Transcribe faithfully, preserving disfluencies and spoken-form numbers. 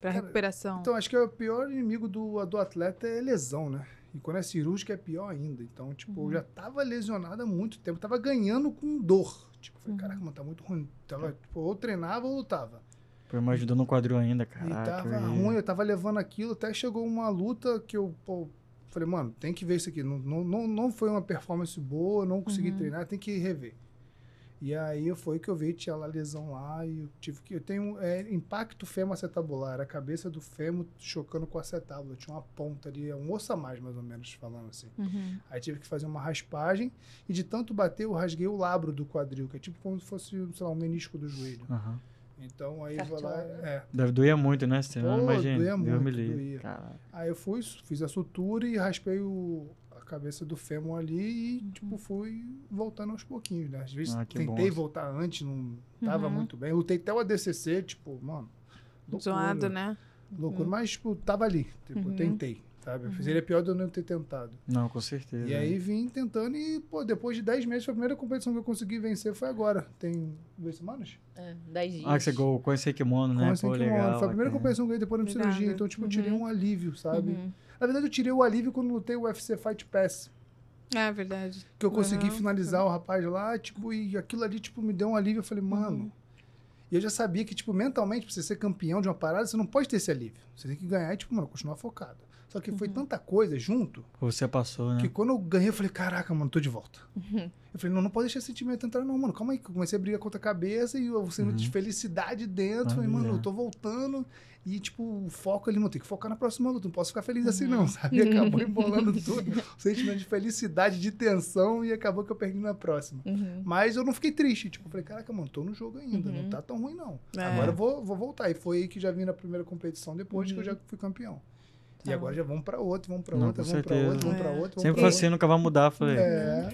Pra cara, recuperação. Então, acho que o pior inimigo do, do atleta é lesão, né? E quando é cirúrgica é pior ainda. Então, tipo, uhum. eu já tava lesionada há muito tempo. Tava ganhando com dor. Tipo, falei, uhum. caraca, mano, tá muito ruim. Tava, tipo, ou treinava ou lutava. Pô, me ajudou no quadril ainda, cara. E tava ruim, eu tava levando aquilo. Até chegou uma luta que eu pô, falei, mano, tem que ver isso aqui. Não, não, não foi uma performance boa, não consegui uhum. treinar, tem que rever. E aí foi que eu vi, tinha lá lesão lá. E eu tive que. Eu tenho é, impacto fêmur-acetabular, a cabeça do fêmur chocando com a acetábula. Tinha uma ponta ali, um osso a mais, mais ou menos, falando assim. Uhum. Aí tive que fazer uma raspagem. E de tanto bater, eu rasguei o labro do quadril, que é tipo como se fosse, sei lá, um menisco do joelho. Uhum. Então, aí certo. Vou lá... É. Deve doer muito, né? Você não imagina. Doía muito, me doía. Aí eu fui, fiz a sutura e raspei o, a cabeça do fêmur ali e, tipo, fui voltando aos pouquinhos, né? Às vezes ah, tentei bom. voltar antes, não tava uhum. muito bem. Lutei até o A D C C, tipo, mano... Loucura, zoado, né? Loucura, uhum. mas, tipo, tava ali. Tipo, uhum. tentei, sabe? Uhum. Seria pior do que eu não ter tentado. Não, com certeza. E né? aí vim tentando e, pô, depois de dez meses, foi a primeira competição que eu consegui vencer foi agora. Tem... Duas semanas? É, dez dias. Ah, que você gol, conheceu Kimono, né? Conheceu Kimono. Foi a primeira cara. competição que eu ganhei depois da minha cirurgia. Então, tipo, eu tirei uhum. um alívio, sabe? Uhum. Na verdade, eu tirei o alívio quando lutei o U F C Fight Pass. É, verdade. Que eu consegui uhum. finalizar uhum. o rapaz lá, tipo, e aquilo ali, tipo, me deu um alívio. Eu falei, mano... Uhum. E eu já sabia que, tipo, mentalmente, pra você ser campeão de uma parada, você não pode ter esse alívio. Você tem que ganhar e, tipo, mano, continuar focado. Só que foi uhum. tanta coisa junto... Você passou, né? Que quando eu ganhei, eu falei, caraca, mano, tô de volta. Uhum. Eu falei, não, não pode deixar esse sentimento entrar, não, mano. Calma aí, que eu comecei a brigar contra a cabeça e eu senti uhum. felicidade dentro. Falei, mano, eu tô voltando. E, tipo, o foco ali, mano, tem que focar na próxima luta. Não posso ficar feliz uhum. assim, não, sabe? E acabou embolando tudo. O sentimento de felicidade, de tensão, e acabou que eu perdi na próxima. Uhum. Mas eu não fiquei triste. Tipo, eu falei, caraca, mano, tô no jogo ainda. Uhum. Não tá tão ruim, não. É. Agora eu vou, vou voltar. E foi aí que já vim na primeira competição, depois uhum. que eu já fui campeão. E agora já vamos pra outro, vamos pra outra, vamos pra outra, vamos pra outra. Sempre foi assim, nunca vai mudar, falei. É.